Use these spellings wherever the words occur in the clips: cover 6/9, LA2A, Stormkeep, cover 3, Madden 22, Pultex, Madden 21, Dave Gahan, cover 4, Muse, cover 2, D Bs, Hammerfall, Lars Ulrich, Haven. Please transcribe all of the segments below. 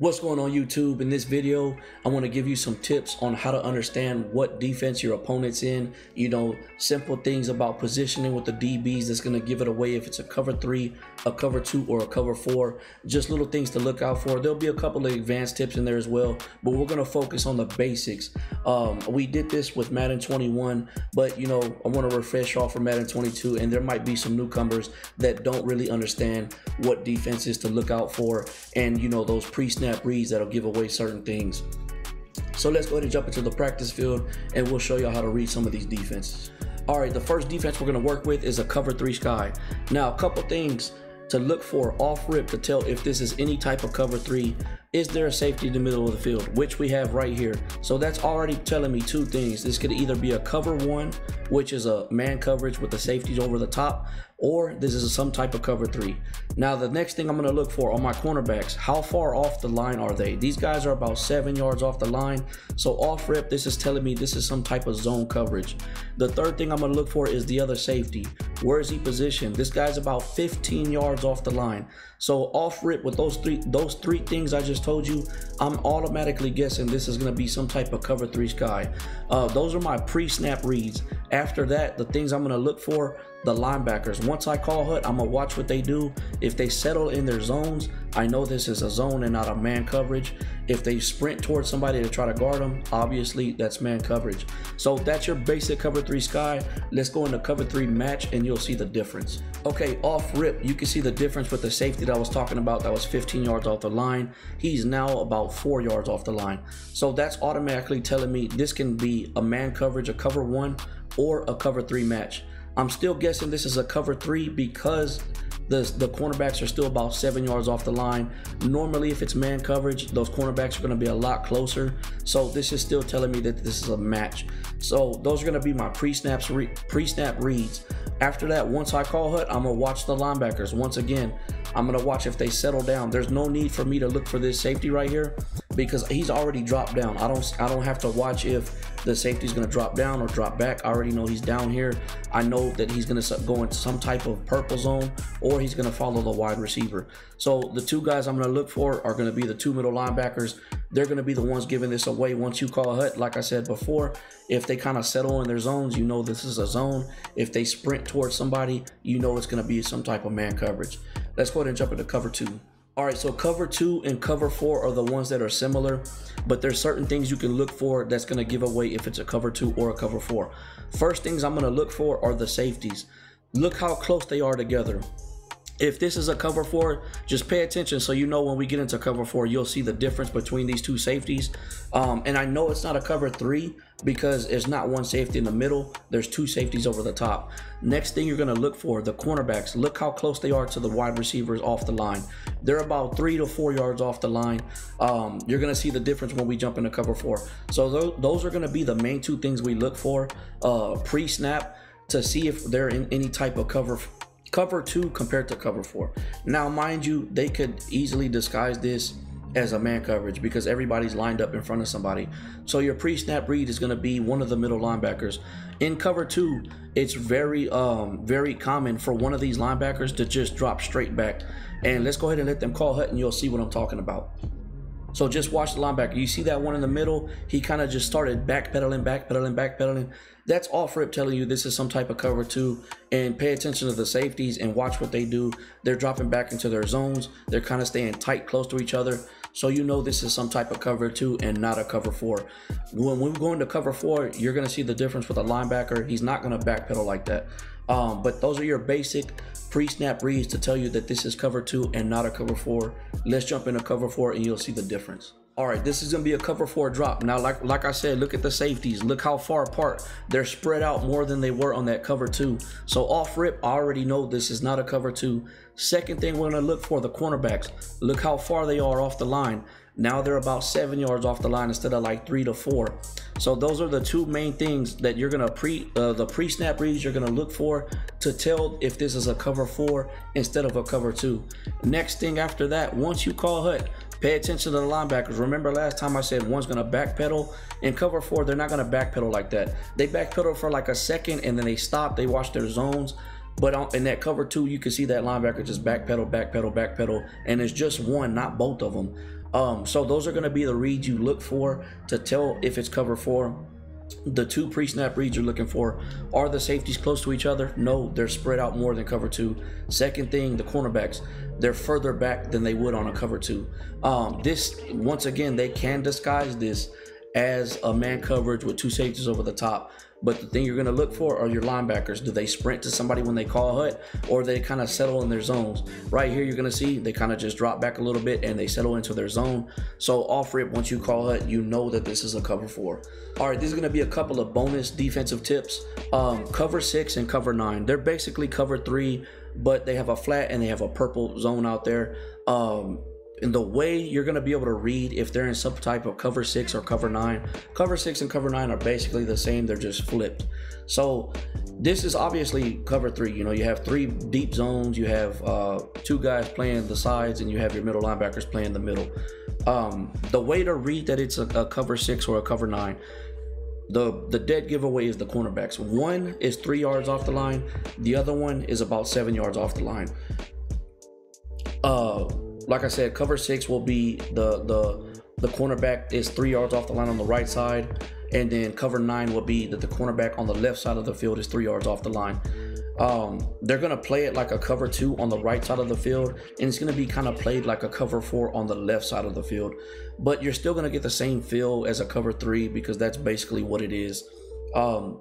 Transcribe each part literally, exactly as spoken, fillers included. What's going on YouTube? In this video, I want to give you some tips on how to understand what defense your opponent's in. You know, simple things about positioning with the D Bs that's going to give it away if it's a cover three, a cover two, or a cover four. Just little things to look out for. There'll be a couple of advanced tips in there as well, but we're going to focus on the basics. Um, we did this with Madden twenty-one, but you know, I want to refresh off for Madden twenty-two, and there might be some newcomers that don't really understand what defenses to look out for, and you know, those pre-snap reads that'll give away certain things. So let's go ahead and jump into the practice field and we'll show you how to read some of these defenses. All right, the first defense we're going to work with is a cover three sky. Now, a couple things to look for off rip to tell if this is any type of cover three. Is there a safety in the middle of the field, which we have right here? So that's already telling me two things. This could either be a cover one, which is a man coverage with the safeties over the top, or this is some type of cover three. Now, the next thing I'm going to look for are my cornerbacks. How far off the line are they? These guys are about seven yards off the line. So off rip, this is telling me this is some type of zone coverage. The third thing I'm going to look for is the other safety. Where is he positioned? This guy's about fifteen yards off the line. So off rip with those three, those three things I just told you, I'm automatically guessing this is going to be some type of cover three sky. Uh, those are my pre-snap reads. After that, the things I'm going to look for, the linebackers. Once I call H U D, I'm going to watch what they do. If they settle in their zones, I know this is a zone and not a man coverage. If they sprint towards somebody to try to guard them, obviously that's man coverage. So that's your basic cover three sky. Let's go into cover three match and you'll see the difference. Okay, off rip, you can see the difference with the safety that I was talking about that was fifteen yards off the line. He's now about four yards off the line. So that's automatically telling me this can be a man coverage, a cover one, or a cover three match. I'm still guessing this is a cover three because the, the cornerbacks are still about seven yards off the line. Normally, if it's man coverage, those cornerbacks are going to be a lot closer. So this is still telling me that this is a match. So those are going to be my pre-snap re pre-snap reads. After that, once I call H U D, I'm going to watch the linebackers. Once again, I'm going to watch if they settle down. There's no need for me to look for this safety right here because he's already dropped down. I don't, I don't have to watch if the safety's going to drop down or drop back. I already know he's down here. I know that he's going to go into some type of purple zone or he's going to follow the wide receiver. So the two guys I'm going to look for are going to be the two middle linebackers. They're going to be the ones giving this away. Once you call H U D, like I said before, if they kind of settle in their zones, you know this is a zone. If they sprint towards somebody, you know it's going to be some type of man coverage. Let's go ahead and jump into cover two. All right, so cover two and cover four are the ones that are similar, but there's certain things you can look for that's going to give away if it's a cover two or a cover four. First things I'm going to look for are the safeties. Look how close they are together. If this is a cover four, just pay attention so you know when we get into cover four, you'll see the difference between these two safeties. Um, and I know it's not a cover three because there's not one safety in the middle. There's two safeties over the top. Next thing you're going to look for, the cornerbacks. Look how close they are to the wide receivers off the line. They're about three to four yards off the line. Um, you're going to see the difference when we jump into cover four. So th those are going to be the main two things we look for uh, pre-snap to see if they're in any type of cover cover two compared to cover four. Now, mind you, they could easily disguise this as a man coverage because everybody's lined up in front of somebody. So your pre-snap read is going to be one of the middle linebackers. In cover two, it's very, um, very common for one of these linebackers to just drop straight back. And let's go ahead and let them call H U D and you'll see what I'm talking about. So just watch the linebacker. You see that one in the middle? He kind of just started backpedaling, backpedaling, backpedaling. That's off rip telling you this is some type of cover two. And pay attention to the safeties and watch what they do. They're dropping back into their zones. They're kind of staying tight close to each other. So you know this is some type of cover two and not a cover four. When we go into cover four, you're going to see the difference with a linebacker. He's not going to backpedal like that. Um, but those are your basic pre-snap reads to tell you that this is cover two and not a cover four. Let's jump into cover four and you'll see the difference. All right, this is going to be a cover four drop. Now, like, like I said, look at the safeties. Look how far apart. They're spread out more than they were on that cover two. So off rip, I already know this is not a cover two. Second thing we're going to look for, the cornerbacks. Look how far they are off the line. Now they're about seven yards off the line instead of like three to four. So those are the two main things that you're going to pre, uh, the pre-snap reads you're going to look for to tell if this is a cover four instead of a cover two. Next thing after that, once you call H U D, pay attention to the linebackers. Remember last time I said one's gonna backpedal. In cover four, they're not gonna backpedal like that. They backpedal for like a second and then they stop, they watch their zones. But in that cover two, you can see that linebacker just backpedal, backpedal, backpedal, and it's just one, not both of them. Um, so those are going to be the reads you look for to tell if it's cover four. The two pre-snap reads you're looking for are the safeties close to each other? No, they're spread out more than cover two. Second thing, the cornerbacks, they're further back than they would on a cover two. Um, this, once again, they can disguise this as a man coverage with two safeties over the top. But the thing you're going to look for are your linebackers. Do they sprint to somebody when they call hut, or they kind of settle in their zones? Right here, you're going to see they kind of just drop back a little bit and they settle into their zone. So off rip, once you call hut, you know that this is a cover four. All right, this is going to be a couple of bonus defensive tips. Um, cover six and cover nine. They're basically cover three, but they have a flat and they have a purple zone out there. Um, And the way you're going to be able to read if they're in some type of cover six or cover nine, cover six and cover nine are basically the same. They're just flipped. So this is obviously cover three. You know, you have three deep zones. You have uh, two guys playing the sides, and you have your middle linebackers playing the middle. Um, the way to read that it's a, a cover six or a cover nine, the, the dead giveaway is the cornerbacks. One is three yards off the line. The other one is about seven yards off the line. Uh... Like I said, cover six will be the the the cornerback is three yards off the line on the right side, and then cover nine will be that the cornerback on the left side of the field is three yards off the line. Um, they're gonna play it like a cover two on the right side of the field, and it's gonna be kind of played like a cover four on the left side of the field, but you're still gonna get the same feel as a cover three because that's basically what it is. Um,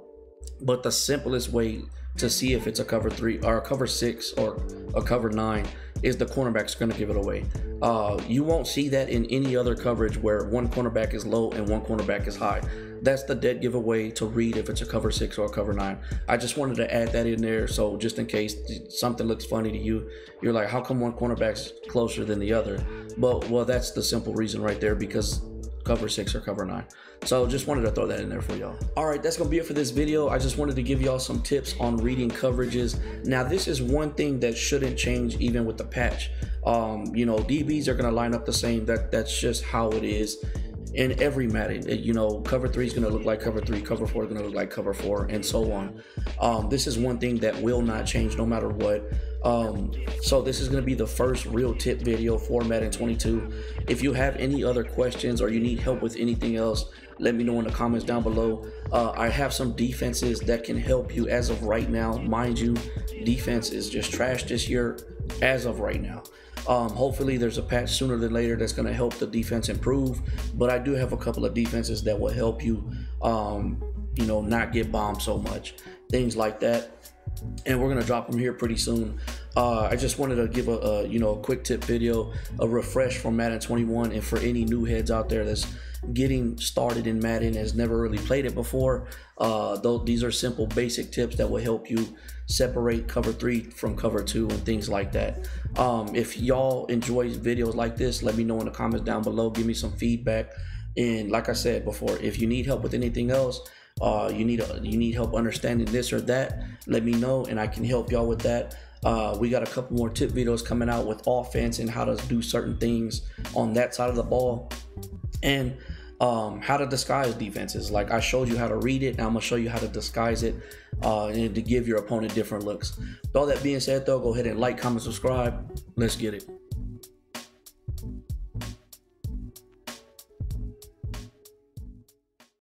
but the simplest way to see if it's a cover three or a cover six or a cover nine is the cornerback's going to give it away. Uh, you won't see that in any other coverage where one cornerback is low and one cornerback is high. That's the dead giveaway to read if it's a cover six or a cover nine. I just wanted to add that in there, so just in case something looks funny to you, you're like, how come one cornerback's closer than the other? But, well, that's the simple reason right there, because cover six or cover nine. So just wanted to throw that in there for y'all. All right, that's gonna be it for this video. I just wanted to give y'all some tips on reading coverages. Now, this is one thing that shouldn't change even with the patch. Um, you know, D Bs are gonna line up the same. That that's just how it is in every Madden. You know, cover three is gonna look like cover three, cover four is gonna look like cover four, and so on. Um, this is one thing that will not change no matter what. Um, so this is going to be the first real tip video for Madden twenty-two. If you have any other questions or you need help with anything else, let me know in the comments down below. Uh, I have some defenses that can help you as of right now. Mind you, defense is just trash this year as of right now. Um, hopefully there's a patch sooner than later that's going to help the defense improve, but I do have a couple of defenses that will help you, um, you know, not get bombed so much, things like that. And we're gonna drop them here pretty soon. Uh, I just wanted to give a, a you know a quick tip video, a refresh for Madden twenty-one, and for any new heads out there that's getting started in Madden, has never really played it before. Uh, though these are simple, basic tips that will help you separate cover three from cover two and things like that. Um, if y'all enjoy videos like this, let me know in the comments down below. Give me some feedback. And like I said before, if you need help with anything else, Uh, you need a, you need help understanding this or that, let me know and I can help y'all with that. Uh, we got a couple more tip videos coming out with offense and how to do certain things on that side of the ball, and um, how to disguise defenses. Like I showed you how to read it, now I'm gonna show you how to disguise it, uh, and to give your opponent different looks. With all that being said though, go ahead and like, comment, subscribe. Let's get it.